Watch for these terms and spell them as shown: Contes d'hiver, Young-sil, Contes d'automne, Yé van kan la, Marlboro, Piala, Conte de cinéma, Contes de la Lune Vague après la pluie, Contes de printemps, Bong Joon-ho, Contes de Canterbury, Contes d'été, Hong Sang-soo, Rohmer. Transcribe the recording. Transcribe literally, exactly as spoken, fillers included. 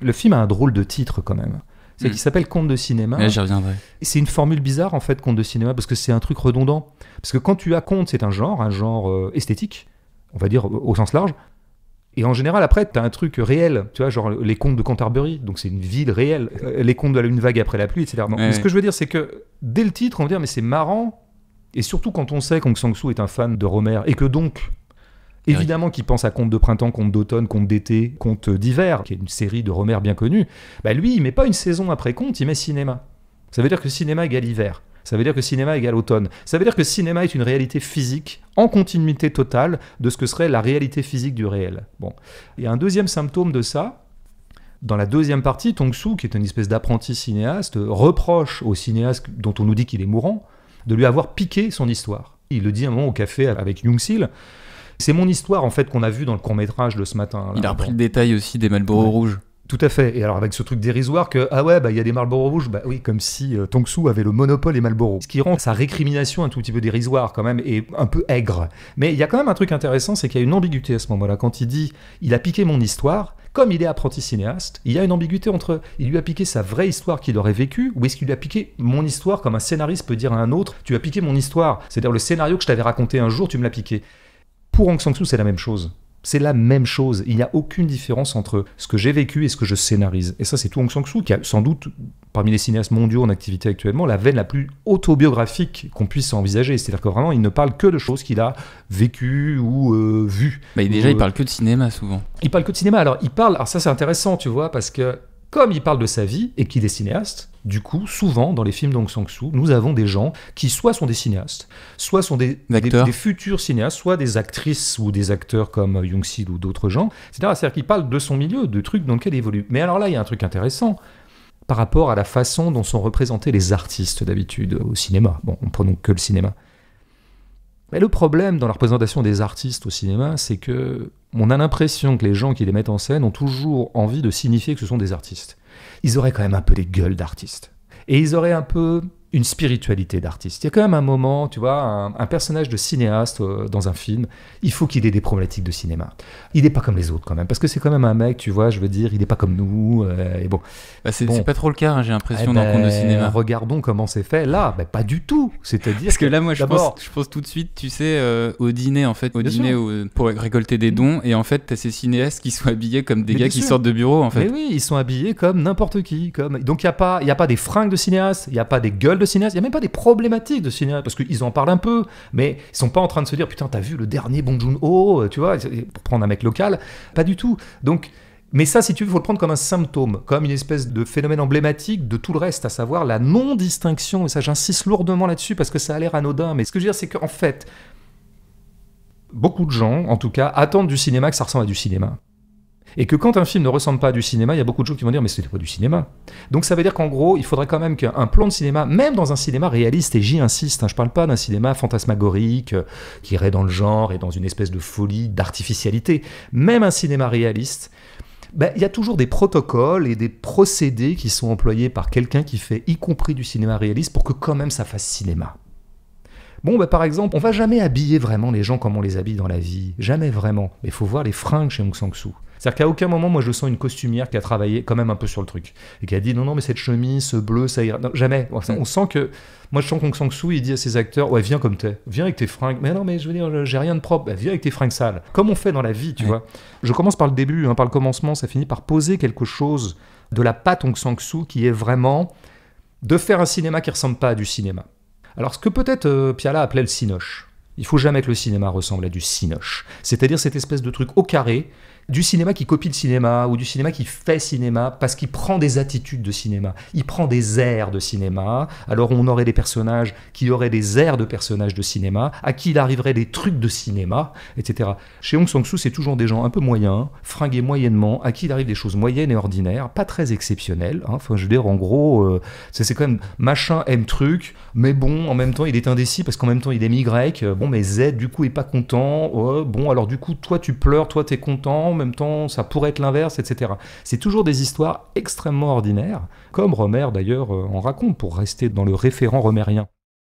Le film a un drôle de titre quand même. C'est mmh. qu'il s'appelle Contes de cinéma. Ouais, j'y reviendrai. C'est une formule bizarre en fait, Contes de cinéma, parce que c'est un truc redondant. Parce que quand tu as conte, c'est un genre, un genre euh, esthétique, on va dire au sens large. Et en général, après, t'as un truc réel, tu vois, genre les contes de Canterbury, donc c'est une ville réelle, les contes de la Lune Vague après la pluie, et cetera. Bon, ouais. Mais ce que je veux dire, c'est que dès le titre, on va dire, mais c'est marrant, et surtout quand on sait qu'Hong Sang-soo est un fan de Rohmer, et que donc, évidemment qu'il pense à contes de printemps, contes d'automne, contes d'été, contes d'hiver, qui est une série de Rohmer bien connue, bah lui, il met pas une saison après conte, il met cinéma. Ça veut dire que cinéma égale hiver. Ça veut dire que cinéma égale automne. Ça veut dire que cinéma est une réalité physique en continuité totale de ce que serait la réalité physique du réel. Bon. Il y a un deuxième symptôme de ça. Dans la deuxième partie, Hong Sang-soo, qui est une espèce d'apprenti cinéaste, reproche au cinéaste dont on nous dit qu'il est mourant de lui avoir piqué son histoire. Il le dit un moment au café avec Young-sil. C'est mon histoire en fait qu'on a vue dans le court-métrage de ce matin. Là, il a repris le détail aussi des Marlboro ouais. rouges. Tout à fait. Et alors avec ce truc dérisoire que ah ouais bah il y a des Marlboro rouges, bah oui, comme si euh, Hong Sang-soo avait le monopole des Marlboro. Ce qui rend sa récrimination un tout petit peu dérisoire quand même et un peu aigre. Mais il y a quand même un truc intéressant, c'est qu'il y a une ambiguïté à ce moment-là quand il dit il a piqué mon histoire. Comme il est apprenti cinéaste, il y a une ambiguïté entre il lui a piqué sa vraie histoire qu'il aurait vécue ou est-ce qu'il lui a piqué mon histoire comme un scénariste peut dire à un autre tu as piqué mon histoire, c'est-à-dire le scénario que je t'avais raconté un jour, tu me l'as piqué. Pour Hong Sang-soo, c'est la même chose. C'est la même chose. Il n'y a aucune différence entre ce que j'ai vécu et ce que je scénarise. Et ça, c'est tout Hong Sang-soo qui a sans doute, parmi les cinéastes mondiaux en activité actuellement, la veine la plus autobiographique qu'on puisse envisager. C'est-à-dire que vraiment, il ne parle que de choses qu'il a vécues ou euh, vues. Bah, déjà, euh, il parle que de cinéma souvent. Il parle que de cinéma. Alors, il parle. Alors ça, c'est intéressant, tu vois, parce que comme il parle de sa vie et qu'il est cinéaste, du coup, souvent, dans les films d'Hong Sang-soo, nous avons des gens qui soit sont des cinéastes, soit sont des, des, des futurs cinéastes, soit des actrices ou des acteurs comme Young-sil ou d'autres gens, et cetera. C'est-à-dire qu'il parle de son milieu, de trucs dans lequel il évolue. Mais alors là, il y a un truc intéressant par rapport à la façon dont sont représentés les artistes d'habitude au cinéma. Bon, on ne prend donc que le cinéma. Mais le problème dans la représentation des artistes au cinéma, c'est que on a l'impression que les gens qui les mettent en scène ont toujours envie de signifier que ce sont des artistes. Ils auraient quand même un peu des gueules d'artistes. Et ils auraient un peu une spiritualité d'artiste. Il y a quand même un moment, tu vois, un, un personnage de cinéaste euh, dans un film, il faut qu'il ait des problématiques de cinéma. Il n'est pas comme les autres quand même, parce que c'est quand même un mec, tu vois, je veux dire, il n'est pas comme nous, euh, et bon. Bah c'est bon. Pas trop le cas, hein, j'ai l'impression, eh dans ben, Contes de cinéma. Regardons comment c'est fait, là, bah, pas du tout, c'est-à-dire... Parce que, que là, moi, je pense, je pense tout de suite, tu sais, euh, au dîner, en fait, au bien dîner où, pour récolter des dons, et en fait, t'as ces cinéastes qui sont habillés comme des mais gars qui sûr. sortent de bureau, en fait. Mais oui, ils sont habillés comme n'importe qui, comme... Donc, il n'y a pas, y a pas des fringues de cinéaste, il n'y a pas des gueules de cinéastes, il n'y a même pas des problématiques de cinéastes, parce qu'ils en parlent un peu, mais ils sont pas en train de se dire putain t'as vu le dernier Bong Joon-ho, tu vois, pour prendre un mec local, pas du tout. Donc, mais ça si tu veux, faut le prendre comme un symptôme, comme une espèce de phénomène emblématique de tout le reste, à savoir la non-distinction, et ça j'insiste lourdement là-dessus parce que ça a l'air anodin, mais ce que je veux dire c'est qu'en fait, beaucoup de gens, en tout cas, attendent du cinéma que ça ressemble à du cinéma. Et que quand un film ne ressemble pas à du cinéma, il y a beaucoup de gens qui vont dire « mais c'était pas du cinéma ». Donc ça veut dire qu'en gros, il faudrait quand même qu'un plan de cinéma, même dans un cinéma réaliste, et j'y insiste, hein, je parle pas d'un cinéma fantasmagorique, euh, qui irait dans le genre et dans une espèce de folie, d'artificialité, même un cinéma réaliste, ben, il y a toujours des protocoles et des procédés qui sont employés par quelqu'un qui fait y compris du cinéma réaliste pour que quand même ça fasse cinéma. Bon, bah par exemple, on va jamais habiller vraiment les gens comme on les habille dans la vie. Jamais vraiment. Mais il faut voir les fringues chez Hong Sang-soo. C'est-à-dire qu'à aucun moment, moi, je sens une costumière qui a travaillé quand même un peu sur le truc. Et qui a dit, non, non, mais cette chemise, ce bleu, ça ira. Non, jamais. On, on sent que... Moi, je sens qu'Hong Sang-soo, il dit à ses acteurs, ouais, viens comme t'es. Viens avec tes fringues. Mais non, mais je veux dire, j'ai rien de propre. Bah, viens avec tes fringues sales. Comme on fait dans la vie, tu ouais. vois. Je commence par le début, hein, par le commencement. Ça finit par poser quelque chose de la patte Hong Sang-soo qui est vraiment de faire un cinéma qui ressemble pas à du cinéma. Alors, ce que peut-être euh, Piala appelait le cinoche. Il faut jamais que le cinéma ressemble à du cinoche. C'est-à-dire cette espèce de truc au carré, du cinéma qui copie le cinéma, ou du cinéma qui fait cinéma, parce qu'il prend des attitudes de cinéma. Il prend des airs de cinéma. Alors, on aurait des personnages qui auraient des airs de personnages de cinéma, à qui il arriverait des trucs de cinéma, et cetera. Chez Hong Sang-soo, c'est toujours des gens un peu moyens, fringués moyennement, à qui il arrive des choses moyennes et ordinaires, pas très exceptionnelles. Hein. Enfin, je veux dire, en gros, euh, c'est quand même machin aime truc, mais bon, en même temps, il est indécis, parce qu'en même temps, il aime Y. Bon, mais Z, du coup, est pas content. Oh, bon, alors du coup, toi, tu pleures, toi, t'es content. En même temps, ça pourrait être l'inverse, et cetera. C'est toujours des histoires extrêmement ordinaires, comme Rohmer, d'ailleurs, en raconte, pour rester dans le référent rohmerien.